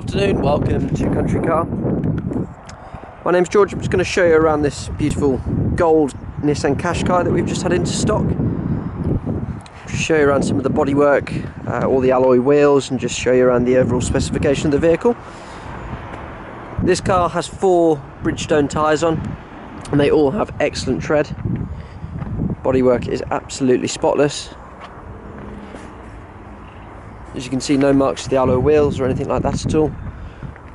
Afternoon, welcome to Country Car. My name's George. I'm just going to show you around this beautiful gold Nissan Qashqai that we've just had into stock. Just show you around some of the bodywork, all the alloy wheels, and just show you around the overall specification of the vehicle. This car has 4 Bridgestone tyres on, and they all have excellent tread. Bodywork is absolutely spotless. As you can see, no marks to the alloy wheels or anything like that at all.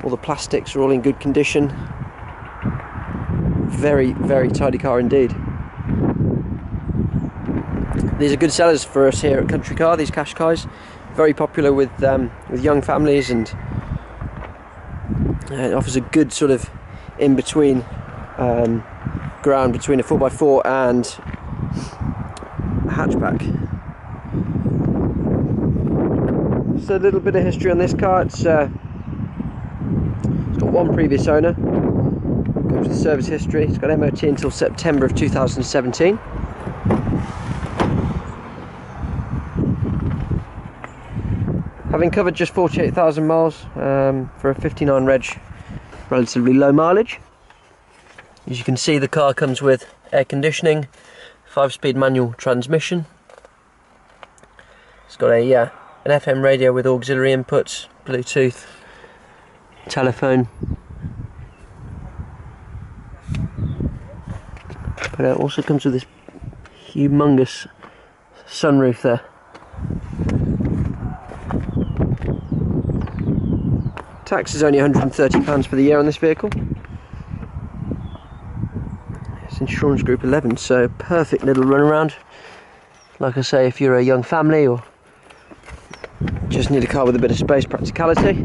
All the plastics are all in good condition. Very, very tidy car indeed. These are good sellers for us here at Country Car, these Qashqais. Very popular with young families, and it offers a good sort of in-between ground between a 4x4 and hatchback. A little bit of history on this car. It's got one previous owner. Go to the service history. It's got MOT until September of 2017. Having covered just 48,000 miles for a 59 reg, relatively low mileage. As you can see, the car comes with air conditioning, 5-speed manual transmission. It's got a an FM radio with auxiliary inputs, Bluetooth, telephone. But it also comes with this humongous sunroof there. Tax is only £130 for the year on this vehicle. It's insurance group 11, so perfect little run around. Like I say, if you're a young family or just need a car with a bit of space practicality. It's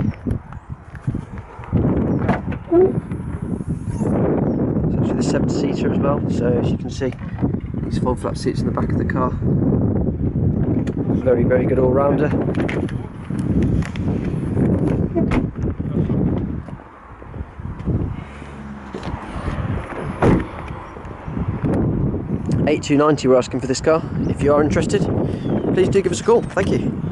actually the 7-seater as well, so as you can see, these fold flap seats in the back of the car. Very, very good all-rounder. £8290 we're asking for this car. If you are interested, please do give us a call. Thank you.